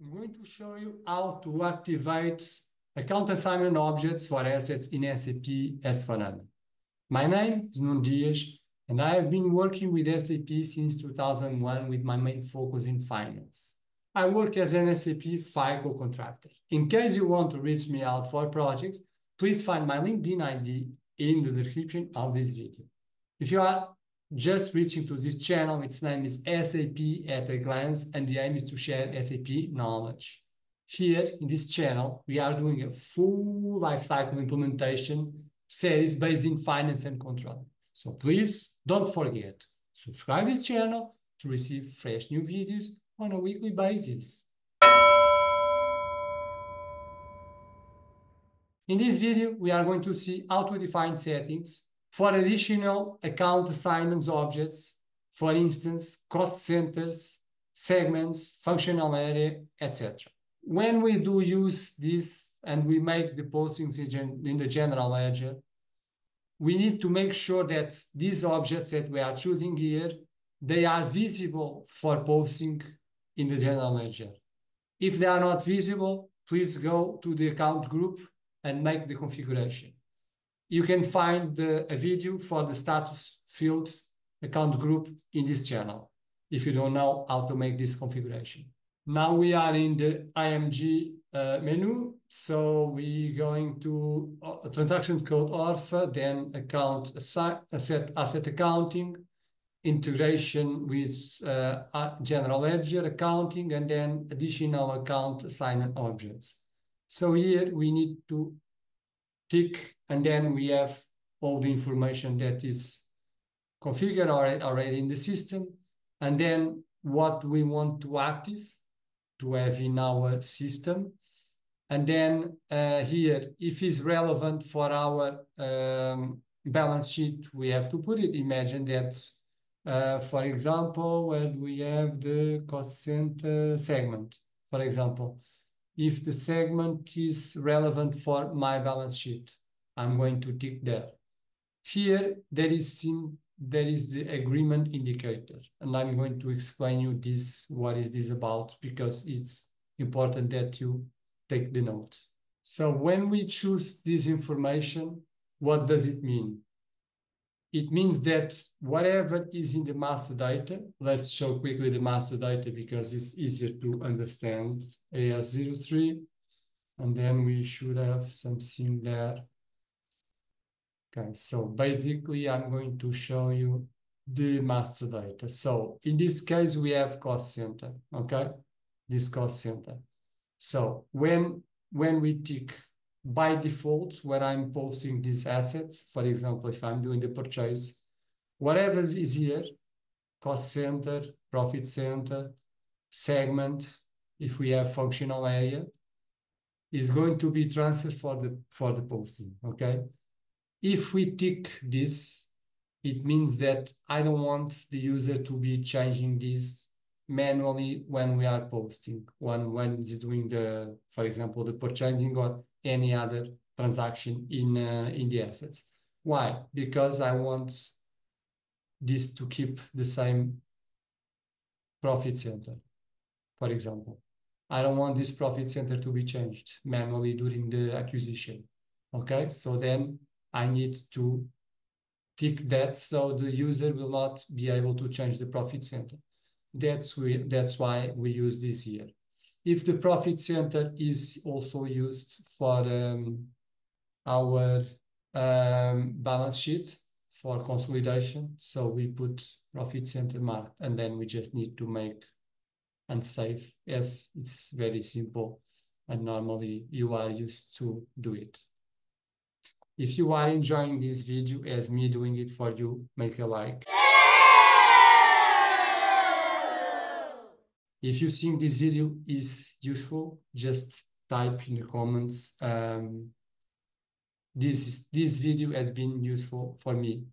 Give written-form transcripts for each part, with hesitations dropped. I'm going to show you how to activate account assignment objects for assets in SAP S/4HANA. My name is Nuno Dias, and I have been working with SAP since 2001 with my main focus in finance. I work as an SAP FICO contractor. In case you want to reach me out for projects, please find my LinkedIn ID in the description of this video. If you are just reaching to this channel, its name is SAP at a Glance, and the aim is to share SAP knowledge. Here in this channel, we are doing a full lifecycle implementation series based in finance and control. So please don't forget, subscribe this channel to receive fresh new videos on a weekly basis. In this video, we are going to see how to define settings for additional account assignments objects, for instance, cost centers, segments, functional area, etc. When we do use this and we make the postings in the general ledger, we need to make sure that these objects that we are choosing here, they are visible for posting in the general ledger. If they are not visible, please go to the account group and make the configuration. You can find a video for the status fields account group in this channel if you don't know how to make this configuration. Now we are in the IMG menu. So we're going to transaction code ORFA, then account asset accounting, integration with general ledger accounting, and then additional account assignment objects. So here we need to tick, and then we have all the information that is configured already in the system, and then what we want to active to have in our system. And then here, if it's relevant for our balance sheet, we have to put it. Imagine that, for example, when we have the cost center segment, for example, if the segment is relevant for my balance sheet, I'm going to tick there. Here, there is the agreement indicator, and I'm going to explain you this, what is this about, because it's important that you take the note. So when we choose this information, what does it mean? It means that whatever is in the master data, let's show quickly the master data because it's easier to understand, AS03, and then we should have something there. Okay, so basically I'm going to show you the master data. So in this case, we have cost center, okay? This cost center. So when we tick by default, when I'm posting these assets, for example, if I'm doing the purchase, whatever is here, cost center, profit center, segment, if we have functional area, is going to be transferred for the posting, okay? If we tick this, it means that I don't want the user to be changing this manually when we are posting, when it's doing the, for example, the purchasing or any other transaction in the assets. Why? Because I want this to keep the same profit center, for example. I don't want this profit center to be changed manually during the acquisition. Okay, so then I need to tick that so the user will not be able to change the profit center. That's why we use this here. If the profit center is also used for our balance sheet for consolidation, so we put profit center marked, and then we just need to make and save. Yes, it's very simple, and normally you are used to do it. If you are enjoying this video as me doing it for you, make a like. If you think this video is useful, just type in the comments, this video has been useful for me.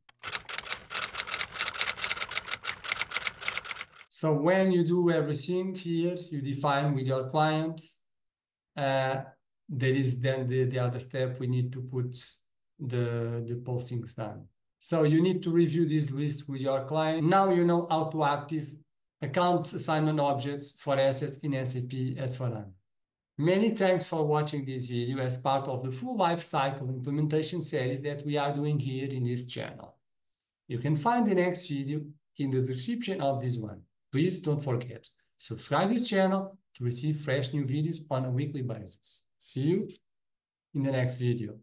So when you do everything here, you define with your client, there is then the other step, we need to put the postings done. So you need to review this list with your client. Now you know how to active Account Assignment Objects for Assets in SAP S/4HANA. Many thanks for watching this video as part of the full life cycle implementation series that we are doing here in this channel. You can find the next video in the description of this one. Please don't forget, subscribe this channel to receive fresh new videos on a weekly basis. See you in the next video.